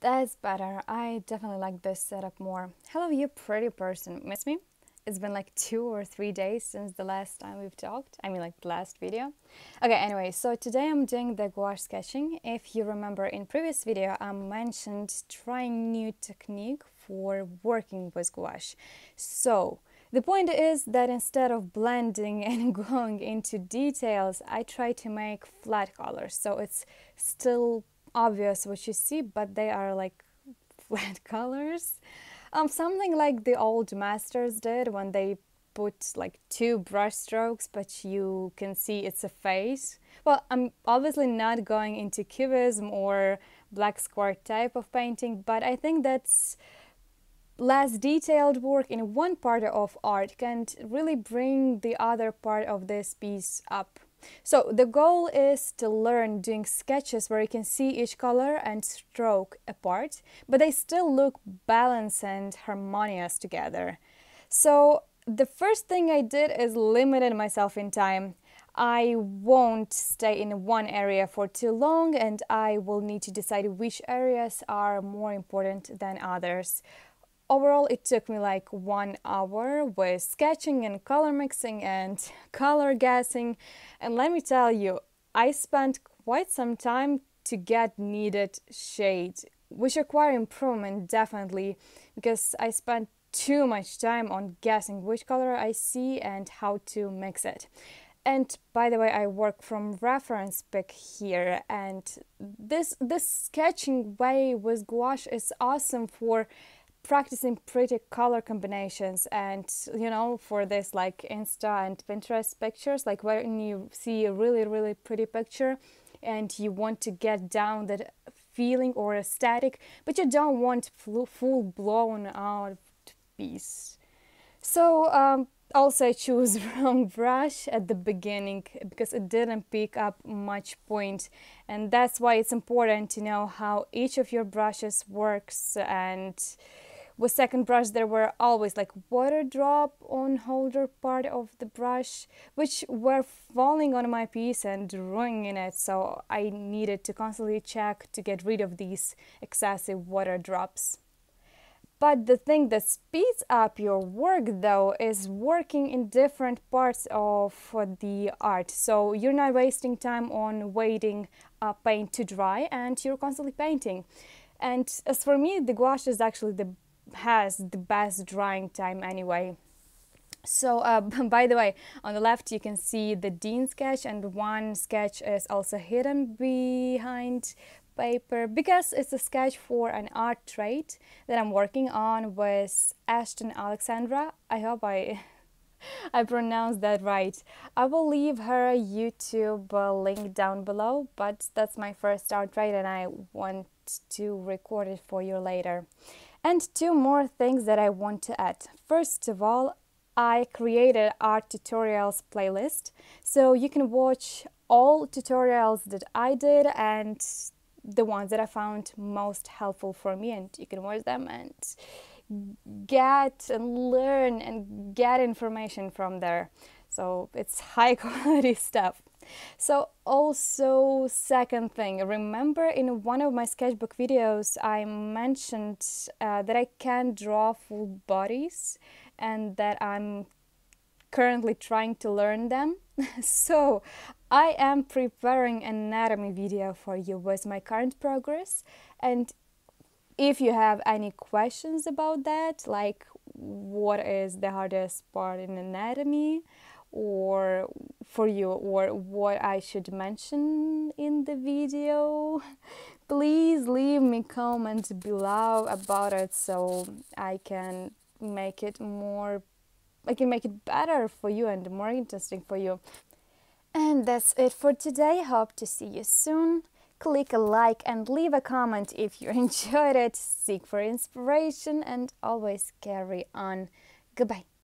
That's better. I definitely like this setup more. Hello, you pretty person. Miss me? It's been like 2 or 3 days since the last time we've talked. I mean, like the last video. Okay, anyway, so today I'm doing the gouache sketching. If you remember in previous video, I mentioned trying new technique for working with gouache. So the point is that instead of blending and going into details, I try to make flat colors. So it's still obvious what you see, but they are like flat colors. Something like the old masters did when they put like 2 brush strokes, but you can see it's a face. Well, I'm obviously not going into cubism or black square type of painting, but I think that's less detailed work in one part of art can really bring the other part of this piece up. So the goal is to learn doing sketches where you can see each color and stroke apart, but they still look balanced and harmonious together. So the first thing I did is limited myself in time. I won't stay in one area for too long, and I will need to decide which areas are more important than others. Overall, it took me like 1 hour with sketching and color mixing and color guessing. And let me tell you, I spent quite some time to get needed shade, which required improvement definitely, because I spent too much time on guessing which color I see and how to mix it. And by the way, I work from reference pick here, and this sketching way with gouache is awesome for practicing pretty color combinations and, you know, for this like Insta and Pinterest pictures, like when you see a really pretty picture and you want to get down that feeling or aesthetic, but you don't want full-blown out piece. So also I chose wrong brush at the beginning because it didn't pick up much point, and that's why it's important to know how each of your brushes works. And with second brush, there were always like water drop on holder part of the brush, which were falling on my piece and ruining it. So I needed to constantly check to get rid of these excessive water drops. But the thing that speeds up your work, though, is working in different parts of the art. So you're not wasting time on waiting paint to dry, and you're constantly painting. And as for me, the gouache is actually has the best drying time anyway. So by the way, on the left you can see the Dean sketch, and one sketch is also hidden behind paper because it's a sketch for an art trade that I'm working on with Ashton Alexandra. I hope I pronounced that right. I will leave her YouTube link down below, but that's my first art trade and I want to record it for you later. And 2 more things that I want to add. First of all, I created art tutorials playlist, so you can watch all tutorials that I did and the ones that I found most helpful for me, and you can watch them and get and learn and get information from there. So it's high quality stuff. So also, second thing, remember in one of my sketchbook videos I mentioned that I can draw full bodies and that I'm currently trying to learn them. So I am preparing an anatomy video for you with my current progress, and if you have any questions about that, like what is the hardest part in anatomy or for you, or what I should mention in the video, please leave me comments below about it so I can make it better for you and more interesting for you. And that's it for today. Hope to see you soon. Click a like and leave a comment if you enjoyed it. Seek for inspiration and always carry on. Goodbye.